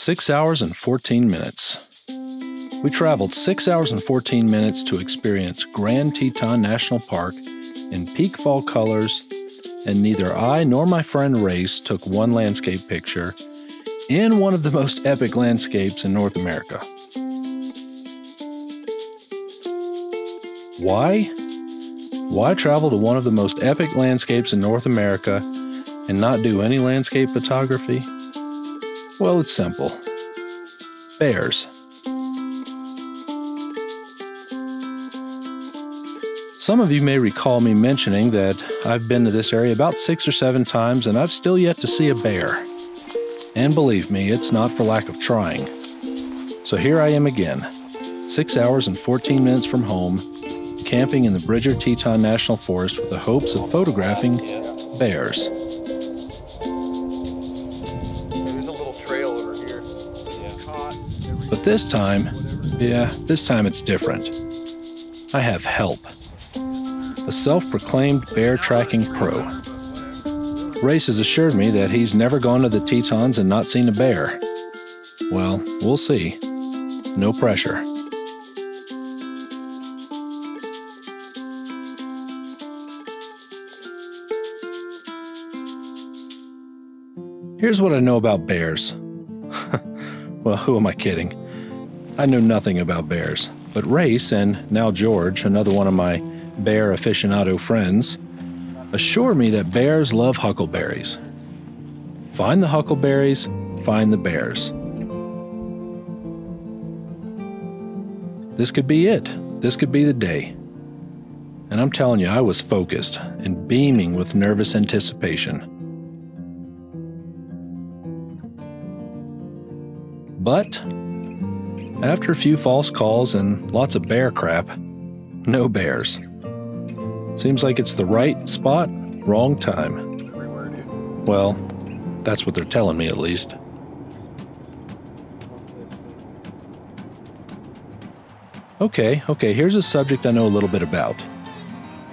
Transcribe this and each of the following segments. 6 hours and 14 minutes. We traveled 6 hours and 14 minutes to experience Grand Teton National Park in peak fall colors, and neither I nor my friend Race took one landscape picture in one of the most epic landscapes in North America. Why? Why travel to one of the most epic landscapes in North America and not do any landscape photography? Well, it's simple. Bears. Some of you may recall me mentioning that I've been to this area about 6 or 7 times and I've still yet to see a bear. And believe me, it's not for lack of trying. So here I am again, 6 hours and 14 minutes from home, camping in the Bridger-Teton National Forest with the hopes of photographing bears. But this time it's different. I have help. A self-proclaimed bear tracking pro. Race has assured me that he's never gone to the Tetons and not seen a bear. Well, we'll see. No pressure. Here's what I know about bears. Well, who am I kidding? I know nothing about bears, but Race, and now George, another one of my bear aficionado friends, assure me that bears love huckleberries. Find the huckleberries, find the bears. This could be it. This could be the day. And I'm telling you, I was focused and beaming with nervous anticipation. But after a few false calls and lots of bear crap, no bears. Seems like it's the right spot, wrong time. Well, that's what they're telling me at least. Okay, here's a subject I know a little bit about.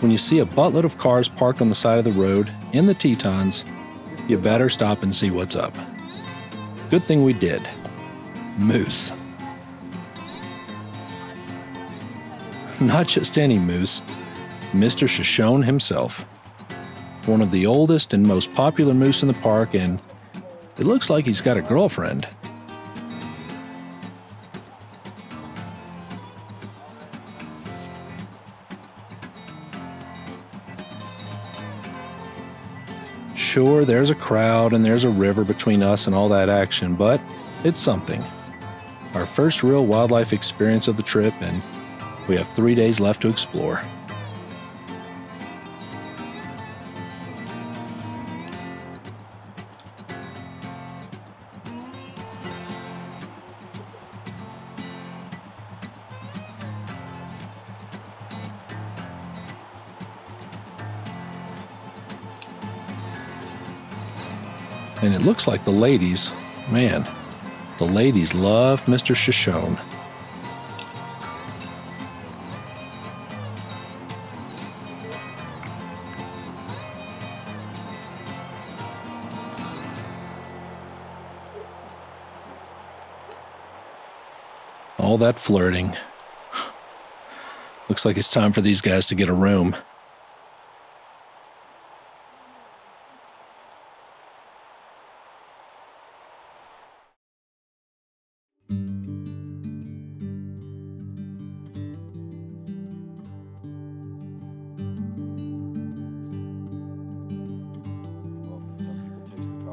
When you see a buttload of cars parked on the side of the road in the Tetons, you better stop and see what's up. Good thing we did. Moose. Not just any moose, Mr. Shoshone himself. One of the oldest and most popular moose in the park, and it looks like he's got a girlfriend. Sure, there's a crowd and there's a river between us and all that action, but it's something. Our first real wildlife experience of the trip, and we have 3 days left to explore. And it looks like the ladies, man, the ladies love Mr. Shoshone. All that flirting. Looks like it's time for these guys to get a room.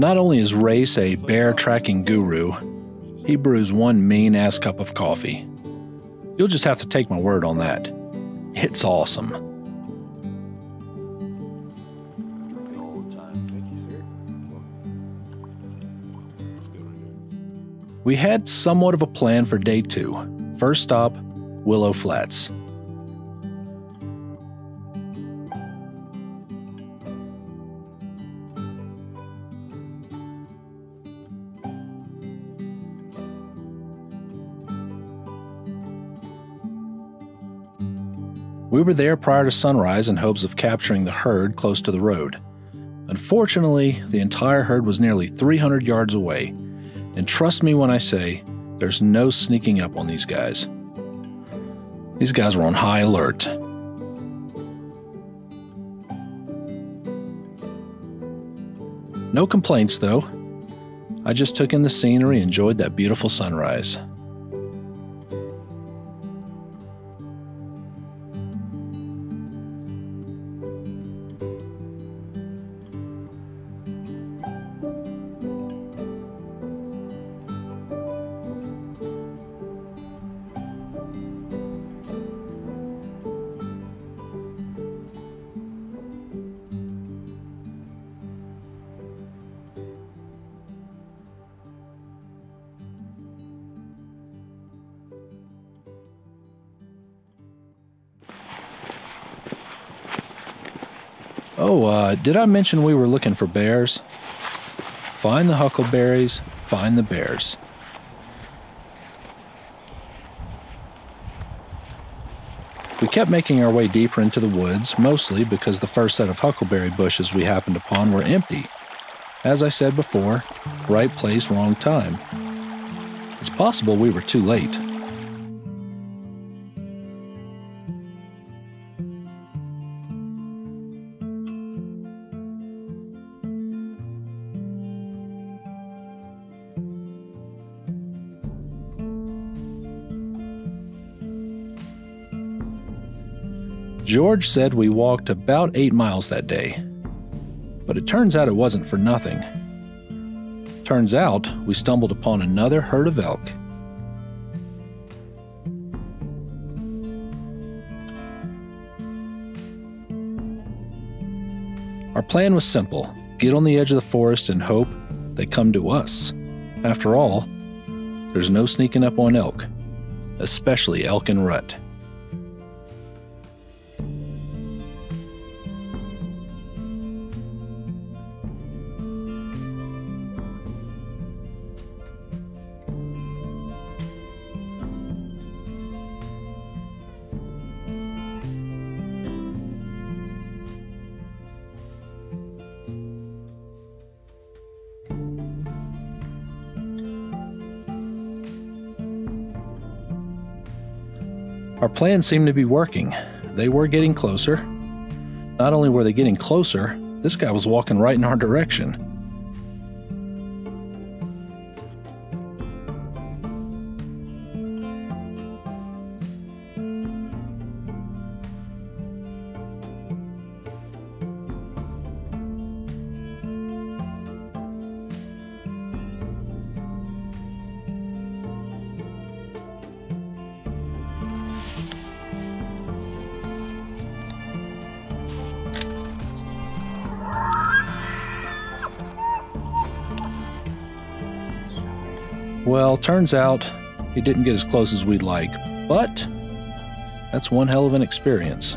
Not only is Race a bear tracking guru, he brews one mean-ass cup of coffee. You'll just have to take my word on that. It's awesome. We had somewhat of a plan for day 2. First stop, Willow Flats. We were there prior to sunrise in hopes of capturing the herd close to the road. Unfortunately, the entire herd was nearly 300 yards away, And trust me when I say, there's no sneaking up on these guys. These guys were on high alert. No complaints though. I just took in the scenery and enjoyed that beautiful sunrise. Oh, did I mention we were looking for bears? Find the huckleberries, find the bears. We kept making our way deeper into the woods, mostly because the first set of huckleberry bushes we happened upon were empty. As I said before, right place, wrong time. It's possible we were too late. George said we walked about 8 miles that day, but it turns out it wasn't for nothing. Turns out we stumbled upon another herd of elk. Our plan was simple: get on the edge of the forest and hope they come to us. After all, there's no sneaking up on elk, especially elk in rut. Our plan seemed to be working. They were getting closer. Not only were they getting closer, this guy was walking right in our direction. Well, turns out he didn't get as close as we'd like, but that's one hell of an experience.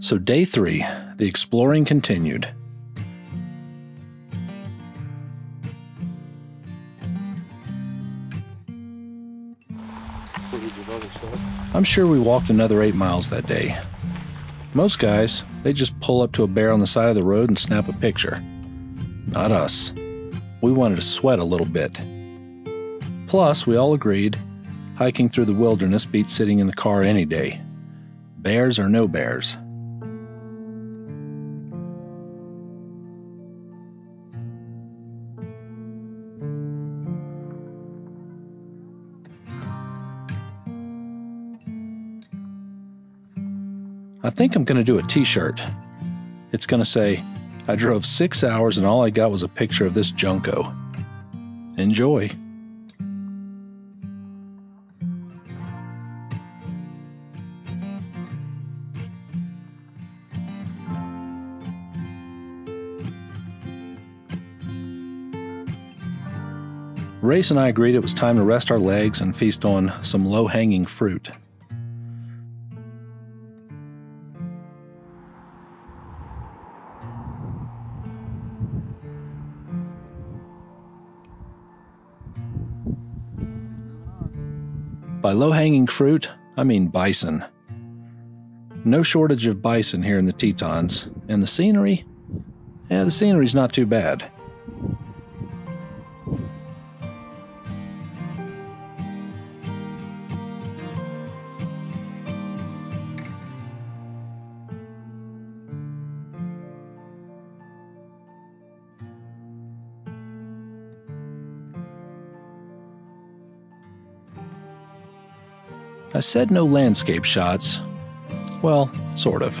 So day 3, the exploring continued. I'm sure we walked another 8 miles that day. Most guys, they just pull up to a bear on the side of the road and snap a picture. Not us. We wanted to sweat a little bit. Plus, we all agreed, hiking through the wilderness beats sitting in the car any day. Bears or no bears. I think I'm going to do a t-shirt. It's going to say, I drove 6 hours and all I got was a picture of this junko. Enjoy. Race and I agreed it was time to rest our legs and feast on some low-hanging fruit. By low-hanging fruit, I mean bison. No shortage of bison here in the Tetons, and the scenery? Yeah, the scenery's not too bad. I said no landscape shots. Well, sort of.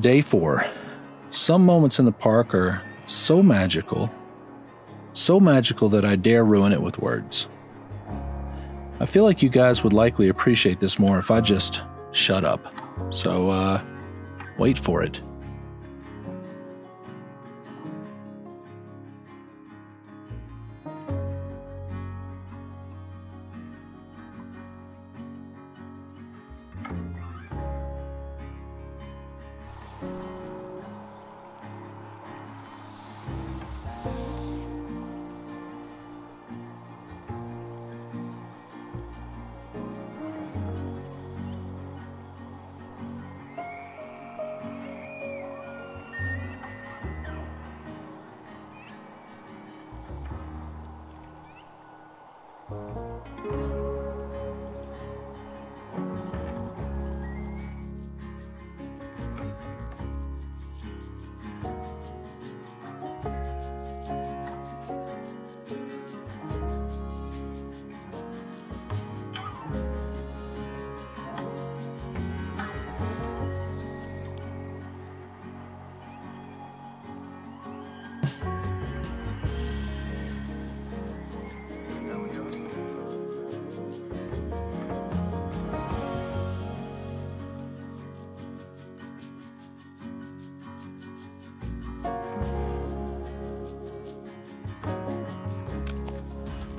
Day 4. Some moments in the park are so magical that I dare ruin it with words. I feel like you guys would likely appreciate this more if I just shut up. So, wait for it.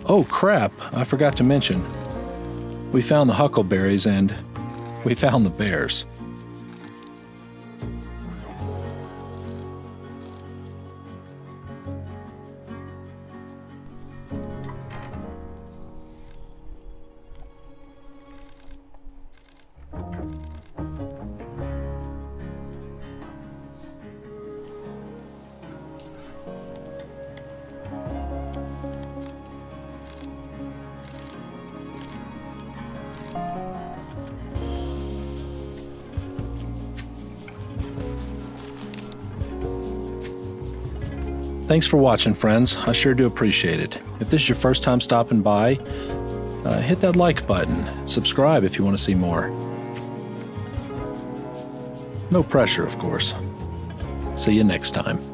Oh crap, I forgot to mention. We found the huckleberries and we found the bears. Thanks for watching, friends. I sure do appreciate it. If this is your first time stopping by, hit that like button. Subscribe if you want to see more. No pressure, of course. See you next time.